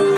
Terima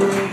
kasih.